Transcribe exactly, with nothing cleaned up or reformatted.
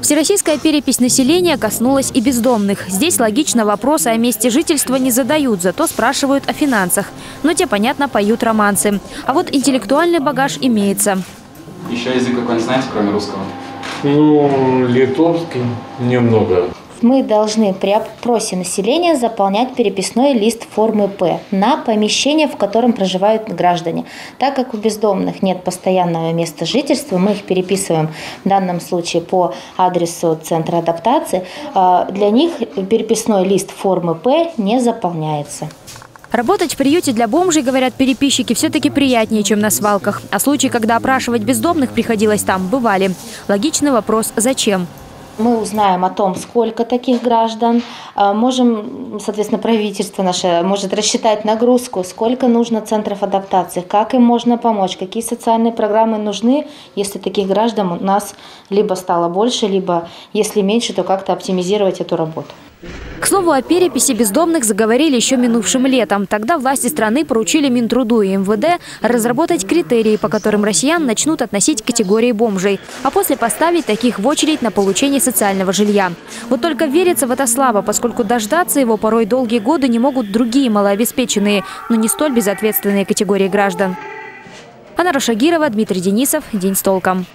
Всероссийская перепись населения коснулась и бездомных. Здесь логично вопросы о месте жительства не задают, зато спрашивают о финансах. Но те, понятно, поют романсы. А вот интеллектуальный багаж имеется. Еще язык какой-нибудь знаете, кроме русского? Ну, литовский немного. Мы должны при опросе населения заполнять переписной лист формы П на помещение, в котором проживают граждане. Так как у бездомных нет постоянного места жительства, мы их переписываем в данном случае по адресу центра адаптации. Для них переписной лист формы П не заполняется. Работать в приюте для бомжей, говорят переписчики, все-таки приятнее, чем на свалках. А случаи, когда опрашивать бездомных приходилось там, бывали. Логичный вопрос «Зачем?». Мы узнаем о том, сколько таких граждан. Можем, соответственно, правительство наше может рассчитать нагрузку, сколько нужно центров адаптации, как им можно помочь, какие социальные программы нужны, если таких граждан у нас либо стало больше, либо если меньше, то как-то оптимизировать эту работу. К слову, о переписи бездомных заговорили еще минувшим летом. Тогда власти страны поручили Минтруду и МВД разработать критерии, по которым россиян начнут относить к категории бомжей, а после поставить таких в очередь на получение социального жилья. Вот только верится в это слабо, поскольку дождаться его порой долгие годы не могут другие малообеспеченные, но не столь безответственные категории граждан. Анара Шагирова, Дмитрий Денисов. День с толком.